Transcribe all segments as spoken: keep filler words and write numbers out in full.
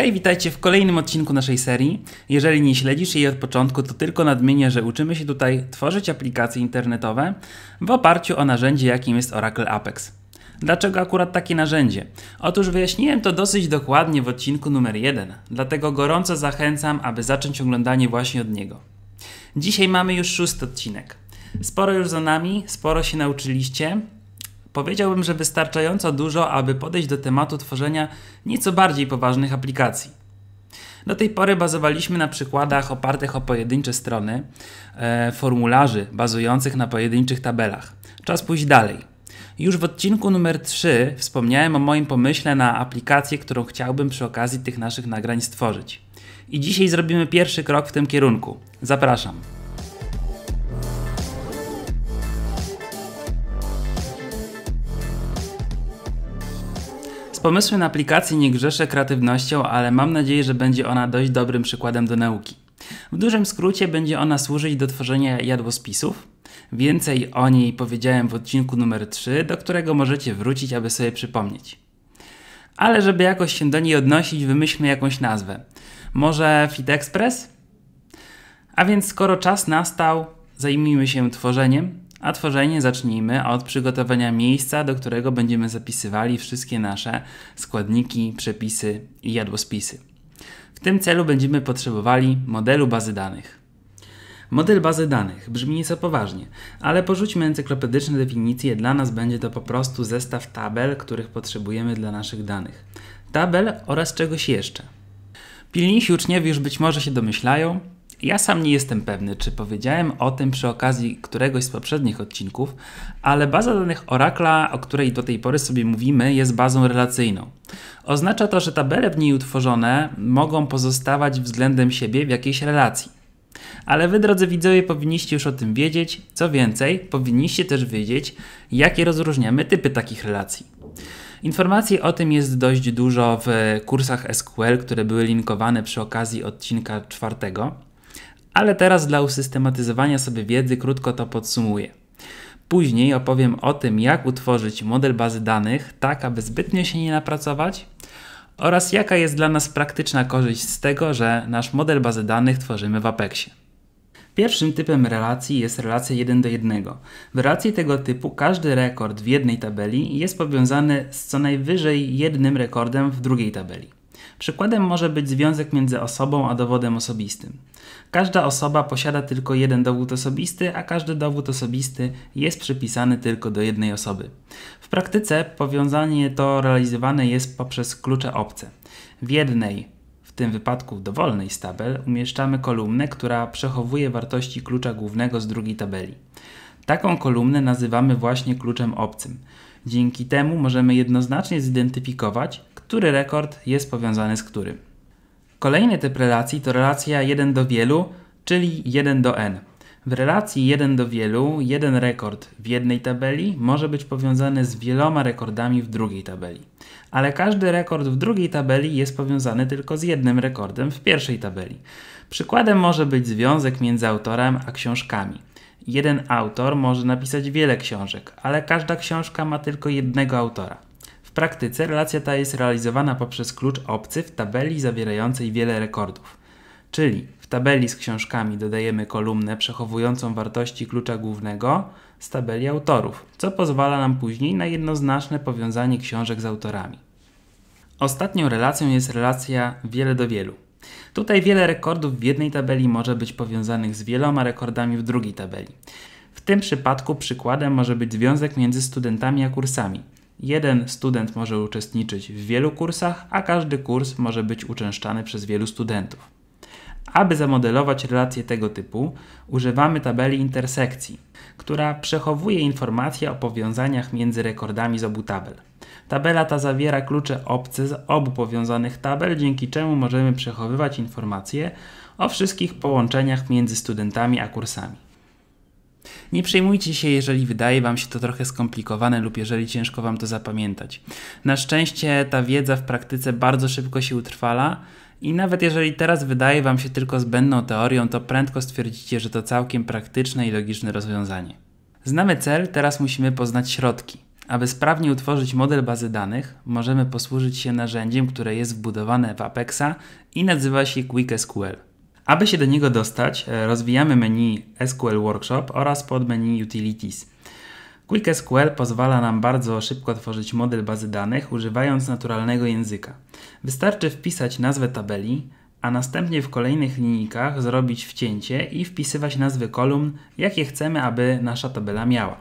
Hej, witajcie w kolejnym odcinku naszej serii. Jeżeli nie śledzisz jej od początku, to tylko nadmienię, że uczymy się tutaj tworzyć aplikacje internetowe w oparciu o narzędzie, jakim jest Oracle APEX. Dlaczego akurat takie narzędzie? Otóż wyjaśniłem to dosyć dokładnie w odcinku numer jeden, dlatego gorąco zachęcam, aby zacząć oglądanie właśnie od niego. Dzisiaj mamy już szósty odcinek. Sporo już za nami, sporo się nauczyliście. Powiedziałbym, że wystarczająco dużo, aby podejść do tematu tworzenia nieco bardziej poważnych aplikacji. Do tej pory bazowaliśmy na przykładach opartych o pojedyncze strony, e, formularzy bazujących na pojedynczych tabelach. Czas pójść dalej. Już w odcinku numer trzy wspomniałem o moim pomyśle na aplikację, którą chciałbym przy okazji tych naszych nagrań stworzyć. I dzisiaj zrobimy pierwszy krok w tym kierunku. Zapraszam. Z pomysłem na aplikację nie grzeszę kreatywnością, ale mam nadzieję, że będzie ona dość dobrym przykładem do nauki. W dużym skrócie będzie ona służyć do tworzenia jadłospisów. Więcej o niej powiedziałem w odcinku numer trzy, do którego możecie wrócić, aby sobie przypomnieć. Ale żeby jakoś się do niej odnosić, wymyślmy jakąś nazwę. Może FitExpress? A więc skoro czas nastał, zajmijmy się tworzeniem. A tworzenie zacznijmy od przygotowania miejsca, do którego będziemy zapisywali wszystkie nasze składniki, przepisy i jadłospisy. W tym celu będziemy potrzebowali modelu bazy danych. Model bazy danych brzmi nieco poważnie, ale porzućmy encyklopedyczne definicje, dla nas będzie to po prostu zestaw tabel, których potrzebujemy dla naszych danych. Tabel oraz czegoś jeszcze. Pilniejsi uczniowie już być może się domyślają, ja sam nie jestem pewny, czy powiedziałem o tym przy okazji któregoś z poprzednich odcinków, ale baza danych Oracle'a, o której do tej pory sobie mówimy, jest bazą relacyjną. Oznacza to, że tabele w niej utworzone mogą pozostawać względem siebie w jakiejś relacji. Ale wy, drodzy widzowie, powinniście już o tym wiedzieć. Co więcej, powinniście też wiedzieć, jakie rozróżniamy typy takich relacji. Informacji o tym jest dość dużo w kursach S Q L, które były linkowane przy okazji odcinka czwartego. Ale teraz dla usystematyzowania sobie wiedzy krótko to podsumuję. Później opowiem o tym, jak utworzyć model bazy danych, tak aby zbytnio się nie napracować, oraz jaka jest dla nas praktyczna korzyść z tego, że nasz model bazy danych tworzymy w APEXie. Pierwszym typem relacji jest relacja jeden do jednego. W relacji tego typu każdy rekord w jednej tabeli jest powiązany z co najwyżej jednym rekordem w drugiej tabeli. Przykładem może być związek między osobą a dowodem osobistym. Każda osoba posiada tylko jeden dowód osobisty, a każdy dowód osobisty jest przypisany tylko do jednej osoby. W praktyce powiązanie to realizowane jest poprzez klucze obce. W jednej, w tym wypadku dowolnej z tabel, umieszczamy kolumnę, która przechowuje wartości klucza głównego z drugiej tabeli. Taką kolumnę nazywamy właśnie kluczem obcym. Dzięki temu możemy jednoznacznie zidentyfikować, który rekord jest powiązany z którym. Kolejny typ relacji to relacja jeden do wielu, czyli jeden do n. W relacji jeden do wielu jeden rekord w jednej tabeli może być powiązany z wieloma rekordami w drugiej tabeli. Ale każdy rekord w drugiej tabeli jest powiązany tylko z jednym rekordem w pierwszej tabeli. Przykładem może być związek między autorem a książkami. Jeden autor może napisać wiele książek, ale każda książka ma tylko jednego autora. W praktyce relacja ta jest realizowana poprzez klucz obcy w tabeli zawierającej wiele rekordów. Czyli w tabeli z książkami dodajemy kolumnę przechowującą wartości klucza głównego z tabeli autorów, co pozwala nam później na jednoznaczne powiązanie książek z autorami. Ostatnią relacją jest relacja wiele do wielu. Tutaj wiele rekordów w jednej tabeli może być powiązanych z wieloma rekordami w drugiej tabeli. W tym przypadku przykładem może być związek między studentami a kursami. Jeden student może uczestniczyć w wielu kursach, a każdy kurs może być uczęszczany przez wielu studentów. Aby zamodelować relacje tego typu, używamy tabeli intersekcji, która przechowuje informacje o powiązaniach między rekordami z obu tabel. Tabela ta zawiera klucze obce z obu powiązanych tabel, dzięki czemu możemy przechowywać informacje o wszystkich połączeniach między studentami a kursami. Nie przejmujcie się, jeżeli wydaje Wam się to trochę skomplikowane lub jeżeli ciężko Wam to zapamiętać. Na szczęście ta wiedza w praktyce bardzo szybko się utrwala i nawet jeżeli teraz wydaje Wam się tylko zbędną teorią, to prędko stwierdzicie, że to całkiem praktyczne i logiczne rozwiązanie. Znamy cel, teraz musimy poznać środki. Aby sprawnie utworzyć model bazy danych, możemy posłużyć się narzędziem, które jest wbudowane w APEXa i nazywa się Quick S Q L. Aby się do niego dostać, rozwijamy menu S Q L Workshop oraz pod menu Utilities. Quick S Q L pozwala nam bardzo szybko tworzyć model bazy danych używając naturalnego języka. Wystarczy wpisać nazwę tabeli, a następnie w kolejnych linijkach zrobić wcięcie i wpisywać nazwy kolumn, jakie chcemy, aby nasza tabela miała.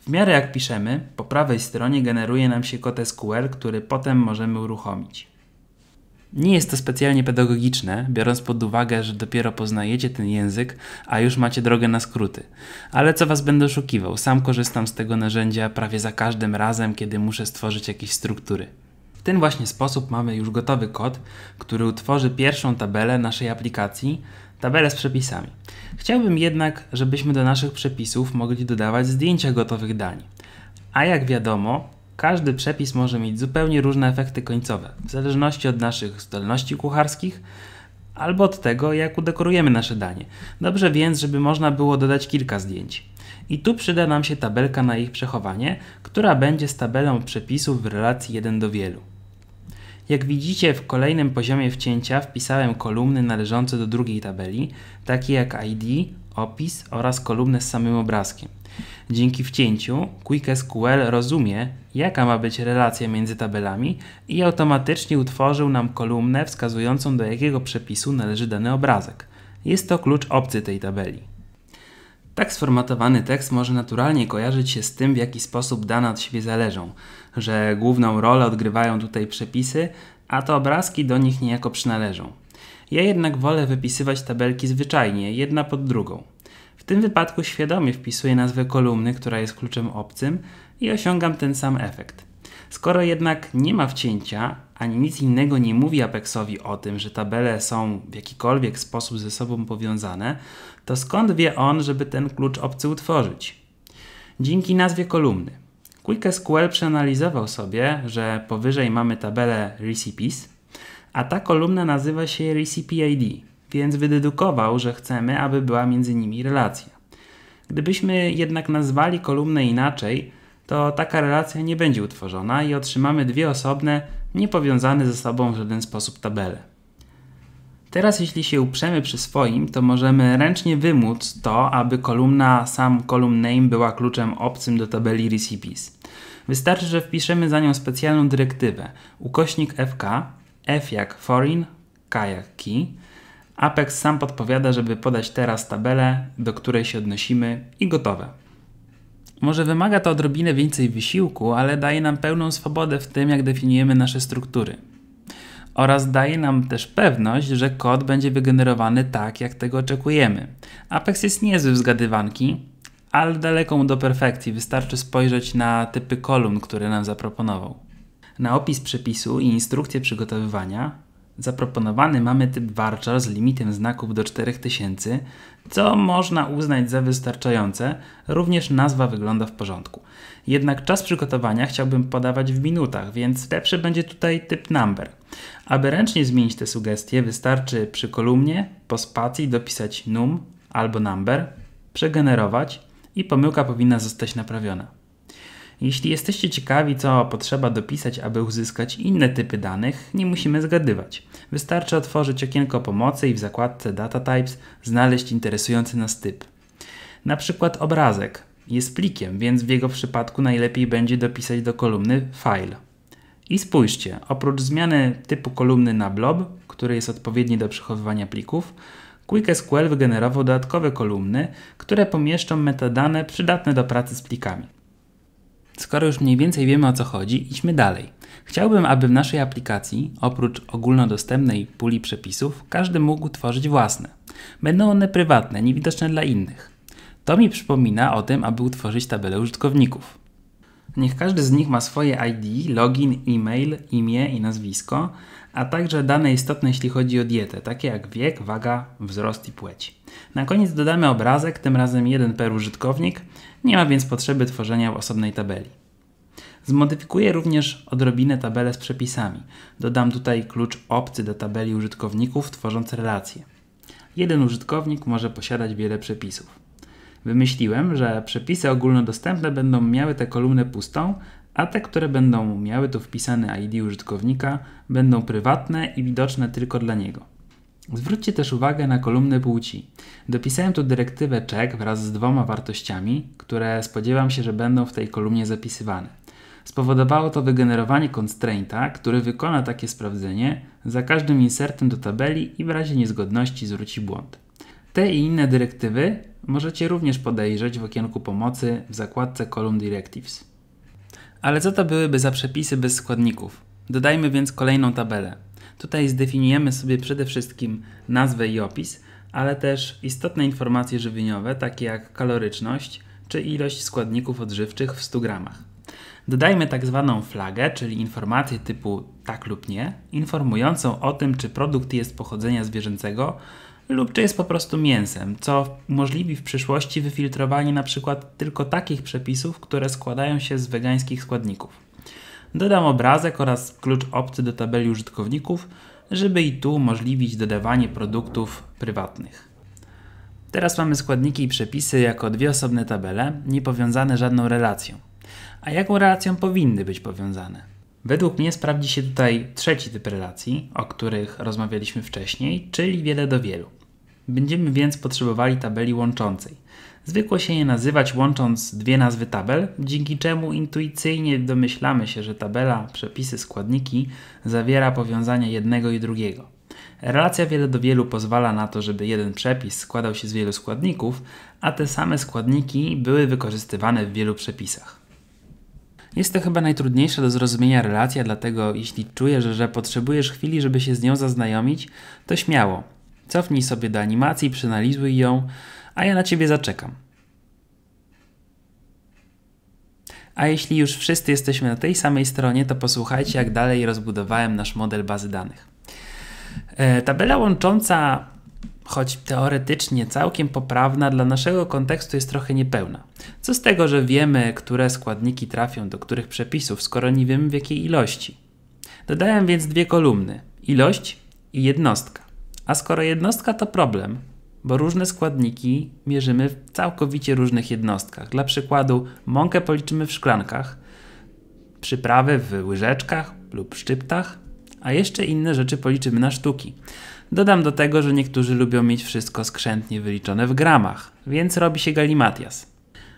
W miarę jak piszemy, po prawej stronie generuje nam się kod S Q L, który potem możemy uruchomić. Nie jest to specjalnie pedagogiczne, biorąc pod uwagę, że dopiero poznajecie ten język, a już macie drogę na skróty. Ale co was będę oszukiwał, sam korzystam z tego narzędzia prawie za każdym razem, kiedy muszę stworzyć jakieś struktury. W ten właśnie sposób mamy już gotowy kod, który utworzy pierwszą tabelę naszej aplikacji, tabelę z przepisami. Chciałbym jednak, żebyśmy do naszych przepisów mogli dodawać zdjęcia gotowych dań. A jak wiadomo, każdy przepis może mieć zupełnie różne efekty końcowe, w zależności od naszych zdolności kucharskich albo od tego, jak udekorujemy nasze danie. Dobrze więc, żeby można było dodać kilka zdjęć. I tu przyda nam się tabelka na ich przechowanie, która będzie z tabelą przepisów w relacji jeden do wielu. Jak widzicie, w kolejnym poziomie wcięcia wpisałem kolumny należące do drugiej tabeli, takie jak I D, opis oraz kolumnę z samym obrazkiem. Dzięki wcięciu Quick S Q L rozumie, jaka ma być relacja między tabelami i automatycznie utworzył nam kolumnę wskazującą, do jakiego przepisu należy dany obrazek. Jest to klucz obcy tej tabeli. Tak sformatowany tekst może naturalnie kojarzyć się z tym, w jaki sposób dane od siebie zależą, że główną rolę odgrywają tutaj przepisy, a to obrazki do nich niejako przynależą. Ja jednak wolę wypisywać tabelki zwyczajnie, jedna pod drugą. W tym wypadku świadomie wpisuję nazwę kolumny, która jest kluczem obcym i osiągam ten sam efekt. Skoro jednak nie ma wcięcia, ani nic innego nie mówi APEXowi o tym, że tabele są w jakikolwiek sposób ze sobą powiązane, to skąd wie on, żeby ten klucz obcy utworzyć? Dzięki nazwie kolumny. Quick S Q L przeanalizował sobie, że powyżej mamy tabelę Recipes, a ta kolumna nazywa się Recipe I D, więc wydedukował, że chcemy, aby była między nimi relacja. Gdybyśmy jednak nazwali kolumnę inaczej, to taka relacja nie będzie utworzona i otrzymamy dwie osobne, niepowiązane ze sobą w żaden sposób tabele. Teraz jeśli się uprzemy przy swoim, to możemy ręcznie wymóc to, aby kolumna sam column name była kluczem obcym do tabeli Recipes. Wystarczy, że wpiszemy za nią specjalną dyrektywę ukośnik F K, F jak foreign, K jak key. APEX sam podpowiada, żeby podać teraz tabelę, do której się odnosimy i gotowe. Może wymaga to odrobinę więcej wysiłku, ale daje nam pełną swobodę w tym, jak definiujemy nasze struktury. Oraz daje nam też pewność, że kod będzie wygenerowany tak, jak tego oczekujemy. APEX jest niezły w zgadywanki, ale daleko mu do perfekcji. Wystarczy spojrzeć na typy kolumn, które nam zaproponował. Na opis przepisu i instrukcję przygotowywania zaproponowany mamy typ varchar z limitem znaków do czterech tysięcy, co można uznać za wystarczające, również nazwa wygląda w porządku. Jednak czas przygotowania chciałbym podawać w minutach, więc lepszy będzie tutaj typ number. Aby ręcznie zmienić te sugestie, wystarczy przy kolumnie po spacji dopisać num albo number, przegenerować i pomyłka powinna zostać naprawiona. Jeśli jesteście ciekawi, co potrzeba dopisać, aby uzyskać inne typy danych, nie musimy zgadywać. Wystarczy otworzyć okienko pomocy i w zakładce Data Types znaleźć interesujący nas typ. Na przykład obrazek jest plikiem, więc w jego przypadku najlepiej będzie dopisać do kolumny File. I spójrzcie, oprócz zmiany typu kolumny na blob, który jest odpowiedni do przechowywania plików, Quick S Q L wygenerował dodatkowe kolumny, które pomieszczą metadane przydatne do pracy z plikami. Skoro już mniej więcej wiemy, o co chodzi, idźmy dalej. Chciałbym, aby w naszej aplikacji, oprócz ogólnodostępnej puli przepisów, każdy mógł tworzyć własne. Będą one prywatne, niewidoczne dla innych. To mi przypomina o tym, aby utworzyć tabelę użytkowników. Niech każdy z nich ma swoje I D, login, e-mail, imię i nazwisko, a także dane istotne, jeśli chodzi o dietę, takie jak wiek, waga, wzrost i płeć. Na koniec dodamy obrazek, tym razem jeden per użytkownik, nie ma więc potrzeby tworzenia osobnej tabeli. Zmodyfikuję również odrobinę tabelę z przepisami. Dodam tutaj klucz obcy do tabeli użytkowników, tworząc relacje. Jeden użytkownik może posiadać wiele przepisów. Wymyśliłem, że przepisy ogólnodostępne będą miały tę kolumnę pustą, a te, które będą miały tu wpisany I D użytkownika, będą prywatne i widoczne tylko dla niego. Zwróćcie też uwagę na kolumnę płci. Dopisałem tu dyrektywę check wraz z dwoma wartościami, które spodziewam się, że będą w tej kolumnie zapisywane. Spowodowało to wygenerowanie constrainta, który wykona takie sprawdzenie za każdym insertem do tabeli i w razie niezgodności zwróci błąd. Te i inne dyrektywy możecie również podejrzeć w okienku pomocy w zakładce Column Directives. Ale co to byłyby za przepisy bez składników? Dodajmy więc kolejną tabelę. Tutaj zdefiniujemy sobie przede wszystkim nazwę i opis, ale też istotne informacje żywieniowe, takie jak kaloryczność czy ilość składników odżywczych w stu gramach. Dodajmy tak zwaną flagę, czyli informację typu tak lub nie, informującą o tym, czy produkt jest pochodzenia zwierzęcego lub czy jest po prostu mięsem, co umożliwi w przyszłości wyfiltrowanie na przykład tylko takich przepisów, które składają się z wegańskich składników. Dodam obrazek oraz klucz obcy do tabeli użytkowników, żeby i tu umożliwić dodawanie produktów prywatnych. Teraz mamy składniki i przepisy jako dwie osobne tabele, niepowiązane żadną relacją. A jaką relacją powinny być powiązane? Według mnie sprawdzi się tutaj trzeci typ relacji, o których rozmawialiśmy wcześniej, czyli wiele do wielu. Będziemy więc potrzebowali tabeli łączącej. Zwykło się je nazywać łącząc dwie nazwy tabel, dzięki czemu intuicyjnie domyślamy się, że tabela, przepisy, składniki zawiera powiązania jednego i drugiego. Relacja wiele do wielu pozwala na to, żeby jeden przepis składał się z wielu składników, a te same składniki były wykorzystywane w wielu przepisach. Jest to chyba najtrudniejsza do zrozumienia relacja, dlatego jeśli czujesz, że potrzebujesz chwili, żeby się z nią zaznajomić, to śmiało. Cofnij sobie do animacji, przeanalizuj ją, a ja na Ciebie zaczekam. A jeśli już wszyscy jesteśmy na tej samej stronie, to posłuchajcie, jak dalej rozbudowałem nasz model bazy danych. E, tabela łącząca, choć teoretycznie całkiem poprawna, dla naszego kontekstu jest trochę niepełna. Co z tego, że wiemy, które składniki trafią do których przepisów, skoro nie wiemy w jakiej ilości? Dodałem więc dwie kolumny: ilość i jednostka. A skoro jednostka, to problem, bo różne składniki mierzymy w całkowicie różnych jednostkach. Dla przykładu mąkę policzymy w szklankach, przyprawy w łyżeczkach lub szczyptach, a jeszcze inne rzeczy policzymy na sztuki. Dodam do tego, że niektórzy lubią mieć wszystko skrzętnie wyliczone w gramach, więc robi się galimatias.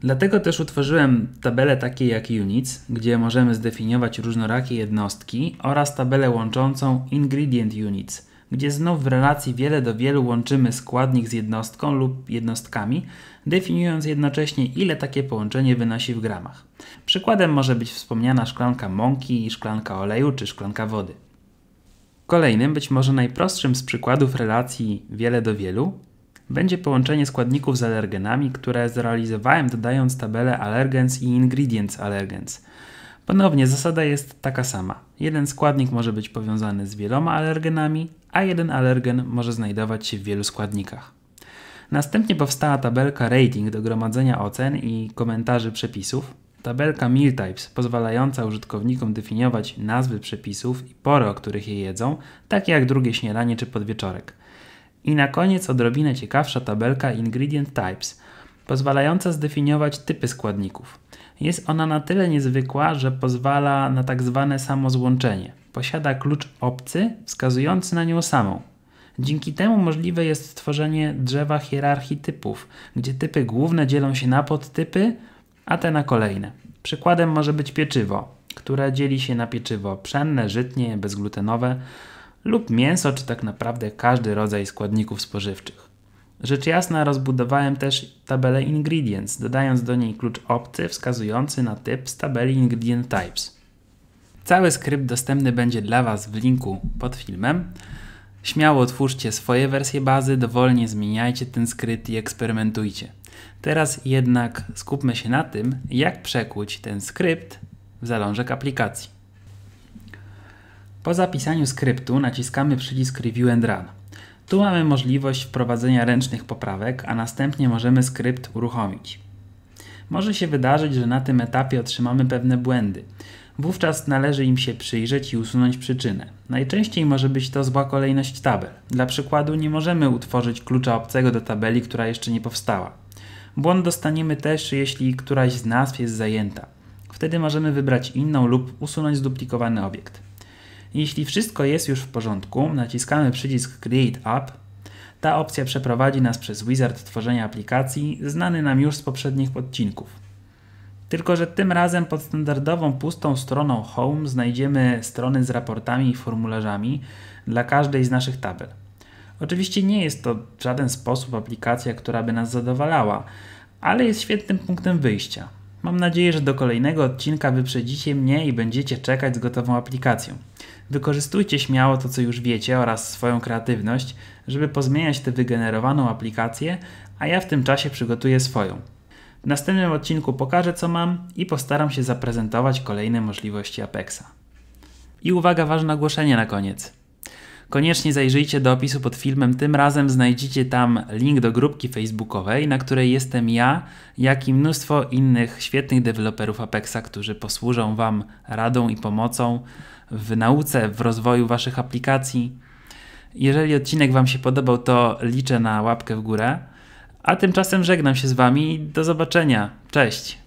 Dlatego też utworzyłem tabelę takie jak units, gdzie możemy zdefiniować różnorakie jednostki, oraz tabelę łączącą ingredient units, gdzie znów w relacji wiele do wielu łączymy składnik z jednostką lub jednostkami, definiując jednocześnie, ile takie połączenie wynosi w gramach. Przykładem może być wspomniana szklanka mąki, szklanka oleju czy szklanka wody. Kolejnym, być może najprostszym z przykładów relacji wiele do wielu, będzie połączenie składników z alergenami, które zrealizowałem, dodając tabelę allergens i ingredients allergens. Ponownie zasada jest taka sama. Jeden składnik może być powiązany z wieloma alergenami, a jeden alergen może znajdować się w wielu składnikach. Następnie powstała tabelka rating do gromadzenia ocen i komentarzy przepisów, tabelka meal types pozwalająca użytkownikom definiować nazwy przepisów i pory, o których je jedzą, takie jak drugie śniadanie czy podwieczorek. I na koniec odrobinę ciekawsza tabelka ingredient types, pozwalająca zdefiniować typy składników. Jest ona na tyle niezwykła, że pozwala na tak zwane samozłączenie. Posiada klucz obcy wskazujący na nią samą. Dzięki temu możliwe jest stworzenie drzewa hierarchii typów, gdzie typy główne dzielą się na podtypy, a te na kolejne. Przykładem może być pieczywo, które dzieli się na pieczywo pszenne, żytnie, bezglutenowe lub mięso, czy tak naprawdę każdy rodzaj składników spożywczych. Rzecz jasna rozbudowałem też tabelę Ingredients, dodając do niej klucz obcy wskazujący na typ z tabeli Ingredient Types. Cały skrypt dostępny będzie dla Was w linku pod filmem. Śmiało twórzcie swoje wersje bazy, dowolnie zmieniajcie ten skrypt i eksperymentujcie. Teraz jednak skupmy się na tym, jak przekuć ten skrypt w zalążek aplikacji. Po zapisaniu skryptu naciskamy przycisk Review and Run. Tu mamy możliwość wprowadzenia ręcznych poprawek, a następnie możemy skrypt uruchomić. Może się wydarzyć, że na tym etapie otrzymamy pewne błędy. Wówczas należy im się przyjrzeć i usunąć przyczynę. Najczęściej może być to zła kolejność tabel. Dla przykładu nie możemy utworzyć klucza obcego do tabeli, która jeszcze nie powstała. Błąd dostaniemy też, jeśli któraś z nazw jest zajęta. Wtedy możemy wybrać inną lub usunąć zduplikowany obiekt. Jeśli wszystko jest już w porządku, naciskamy przycisk Create App. Ta opcja przeprowadzi nas przez wizard tworzenia aplikacji, znany nam już z poprzednich odcinków. Tylko że tym razem pod standardową pustą stroną Home znajdziemy strony z raportami i formularzami dla każdej z naszych tabel. Oczywiście nie jest to w żaden sposób aplikacja, która by nas zadowalała, ale jest świetnym punktem wyjścia. Mam nadzieję, że do kolejnego odcinka wyprzedzicie mnie i będziecie czekać z gotową aplikacją. Wykorzystujcie śmiało to, co już wiecie oraz swoją kreatywność, żeby pozmieniać tę wygenerowaną aplikację, a ja w tym czasie przygotuję swoją. W następnym odcinku pokażę, co mam i postaram się zaprezentować kolejne możliwości Apexa. I uwaga, ważne ogłoszenie na koniec. Koniecznie zajrzyjcie do opisu pod filmem, tym razem znajdziecie tam link do grupki facebookowej, na której jestem ja, jak i mnóstwo innych świetnych deweloperów Apexa, którzy posłużą Wam radą i pomocą w nauce, w rozwoju Waszych aplikacji. Jeżeli odcinek Wam się podobał, to liczę na łapkę w górę. A tymczasem żegnam się z Wami i do zobaczenia. Cześć!